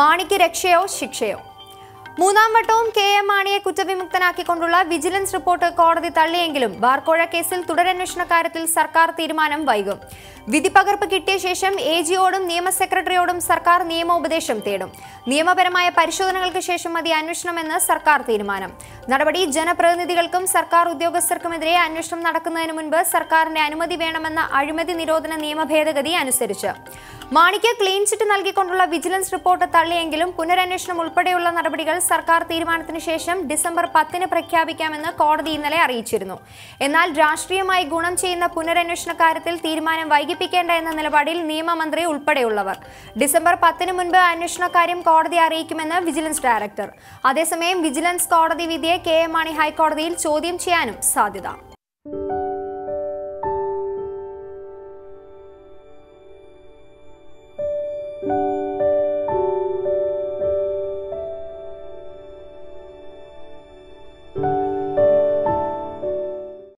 മാണിക്ക് രക്ഷയോ ശിക്ഷയോ? മൂന്നാം വട്ടവും കെ.എം മാണിയെ കുറ്റവിമുക്തനാക്കിക്കൊണ്ടുള്ള വിജിലൻസ് റിപ്പോർട്ട് കോടതി തള്ളിയെങ്കിലും ബാർക്കോഴ കേസിൽ തുടരന്വേഷണ കാര്യത്തിൽ സർക്കാർ തീരുമാനം വൈകും. വിധിപകർപ്പ് കിട്ടിയ ശേഷം എജിയോടും നിയമ സെക്രട്ടറിയോടും സർക്കാർ നിയമോപദേശം തേടും. നിയമപരമായ പരിശോധനകൾക്ക് ശേഷം മതി അന്വേഷണമെന്ന് സർക്കാർ തീരുമാനം. നടപടി ജനപ്രതിനിധികൾക്കും സർക്കാർ ഉദ്യോഗസ്ഥർക്കുമെതിരെ അന്വേഷണം നടക്കുന്നതിന് മുൻപ് സർക്കാരിന്റെ അനുമതി വേണമെന്ന അഴിമതി നിരോധന നിയമ ഭേദഗതി അനുസരിച്ച് മാണിക്ക് ക്ലീൻ ചിറ്റ് നൽകിക്കൊണ്ടുള്ള വിജിലൻസ് റിപ്പോർട്ട് തള്ളിയെങ്കിലും പുനരന്വേഷണം ഉൾപ്പെടെയുള്ള നടപടികൾ സർക്കാർ തീരുമാനത്തിന് ശേഷം ഡിസംബർ 10-ന് പ്രഖ്യാപിക്കാമെന്ന് കോടതി ഇന്നലെ അറിയിച്ചിരുന്നു. എന്നാൽ രാഷ്ട്രീയമായി ഗുണം ചെയ്യുന്ന പുനരന്വേഷണ കാര്യത്തിൽ തീരുമാനം വൈകിപ്പിക്കേണ്ട എന്ന നിലപാടിൽ നിയമമന്ത്രി ഉൾപ്പെടെയുള്ളവർ. ഡിസംബർ 10-ന് മുൻപ് അന്വേഷണ കാര്യം കോടതി അറിയിക്കുമെന്ന് വിജിലൻസ് ഡയറക്ടർ. അതേസമയം വിജിലൻസ് കോടതി വിധിയെ കെ.എം മാണി ഹൈക്കോടതിയിൽ ചോദ്യം ചെയ്യാനും സാധ്യത.